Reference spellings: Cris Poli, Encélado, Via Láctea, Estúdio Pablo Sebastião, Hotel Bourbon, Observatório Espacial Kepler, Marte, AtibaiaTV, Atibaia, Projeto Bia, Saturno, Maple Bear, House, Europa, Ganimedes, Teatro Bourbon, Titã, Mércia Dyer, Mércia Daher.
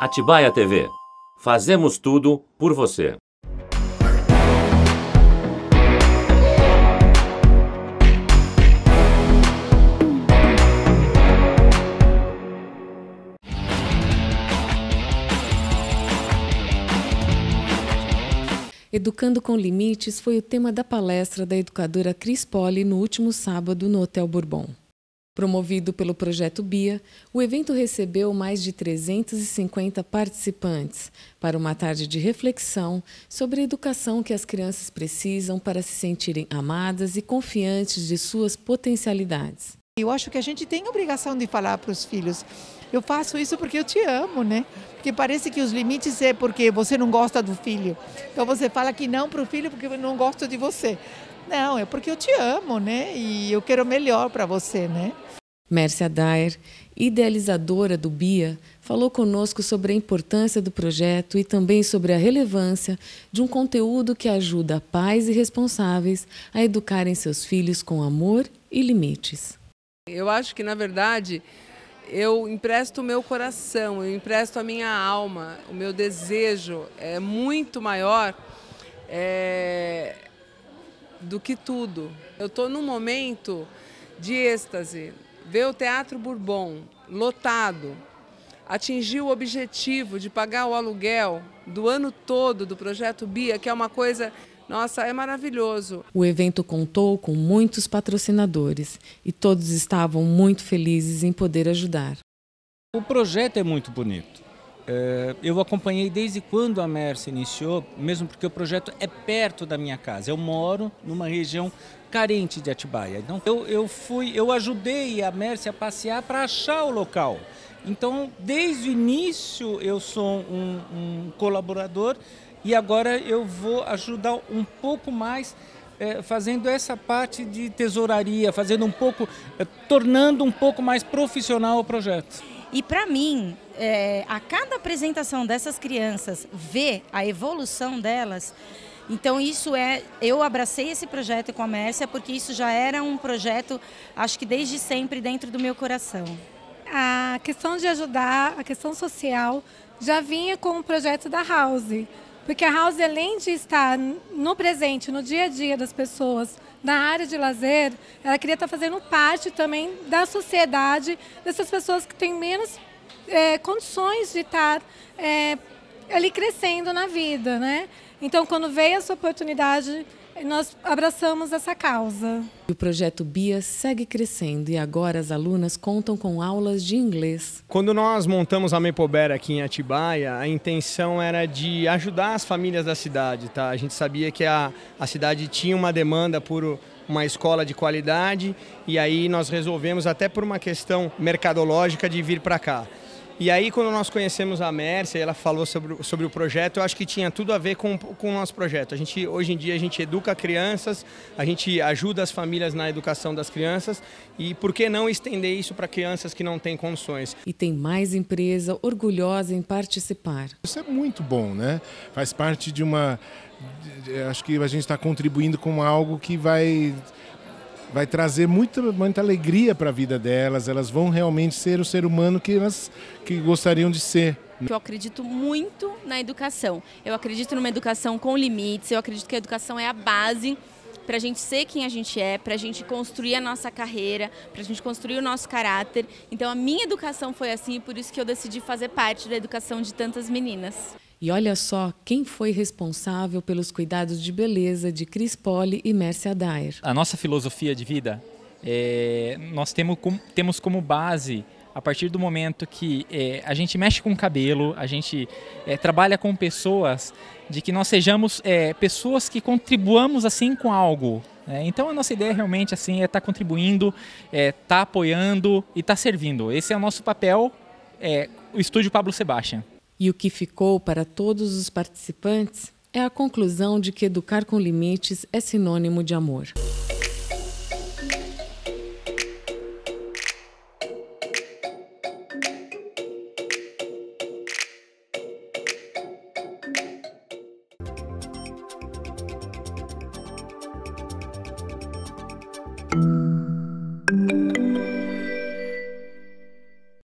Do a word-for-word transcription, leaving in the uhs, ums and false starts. Atibaia T V. Fazemos tudo por você. Educando com Limites foi o tema da palestra da educadora Cris Poli no último sábado no Hotel Bourbon. Promovido pelo Projeto Bia, o evento recebeu mais de trezentos e cinquenta participantes para uma tarde de reflexão sobre a educação que as crianças precisam para se sentirem amadas e confiantes de suas potencialidades. Eu acho que a gente tem a obrigação de falar para os filhos: eu faço isso porque eu te amo, né? Porque parece que os limites é porque você não gosta do filho. Então você fala que não para o filho porque eu não gosto de você. Não, é porque eu te amo, né? E eu quero melhor para você, né? Mércia Daher, idealizadora do Bia, falou conosco sobre a importância do projeto e também sobre a relevância de um conteúdo que ajuda pais e responsáveis a educarem seus filhos com amor e limites. Eu acho que, na verdade, eu empresto o meu coração, eu empresto a minha alma, o meu desejo é muito maior é, do que tudo. Eu estou num momento de êxtase, ver o Teatro Bourbon lotado, atingir o objetivo de pagar o aluguel do ano todo do Projeto Bia, que é uma coisa... Nossa, é maravilhoso. O evento contou com muitos patrocinadores e todos estavam muito felizes em poder ajudar. O projeto é muito bonito. Eu acompanhei desde quando a Mércia iniciou, mesmo porque o projeto é perto da minha casa. Eu moro numa região carente de Atibaia. Então eu, eu, fui, eu ajudei a Mércia a passear para achar o local. Então, desde o início, eu sou um, um colaborador. E agora eu vou ajudar um pouco mais, eh, fazendo essa parte de tesouraria, fazendo um pouco, eh, tornando um pouco mais profissional o projeto. E para mim, eh, a cada apresentação dessas crianças, ver a evolução delas, então isso é, eu abracei esse projeto com a Mércia, porque isso já era um projeto, acho que desde sempre, dentro do meu coração. A questão de ajudar, a questão social, já vinha com o projeto da House. Porque a House, além de estar no presente, no dia a dia das pessoas, na área de lazer, ela queria estar fazendo parte também da sociedade, dessas pessoas que têm menos é, condições de estar é, ali crescendo na vida, né? Então, quando veio essa oportunidade, nós abraçamos essa causa. O Projeto Bia segue crescendo e agora as alunas contam com aulas de inglês. Quando nós montamos a Maple Bear aqui em Atibaia, a intenção era de ajudar as famílias da cidade, tá? A gente sabia que a, a cidade tinha uma demanda por uma escola de qualidade e aí nós resolvemos, até por uma questão mercadológica, de vir para cá. E aí, quando nós conhecemos a Mércia, ela falou sobre, sobre o projeto, eu acho que tinha tudo a ver com, com o nosso projeto. A gente, hoje em dia a gente educa crianças, a gente ajuda as famílias na educação das crianças e por que não estender isso para crianças que não têm condições? E tem mais empresa orgulhosa em participar. Isso é muito bom, né? Faz parte de uma... Acho que a gente está contribuindo com algo que vai... vai trazer muita, muita alegria para a vida delas, elas vão realmente ser o ser humano que elas que gostariam de ser. Eu acredito muito na educação, eu acredito numa educação com limites, eu acredito que a educação é a base para a gente ser quem a gente é, para a gente construir a nossa carreira, para a gente construir o nosso caráter. Então a minha educação foi assim e por isso que eu decidi fazer parte da educação de tantas meninas. E olha só quem foi responsável pelos cuidados de beleza de Cris Poli e Mércia Dyer. A nossa filosofia de vida, é, nós temos como, temos como base, a partir do momento que é, a gente mexe com o cabelo, a gente é, trabalha com pessoas, de que nós sejamos é, pessoas que contribuamos assim com algo. É, então a nossa ideia realmente assim, é estar tá contribuindo, é, tá apoiando e tá servindo. Esse é o nosso papel, é, o Estúdio Pablo Sebastião. E o que ficou para todos os participantes é a conclusão de que educar com limites é sinônimo de amor.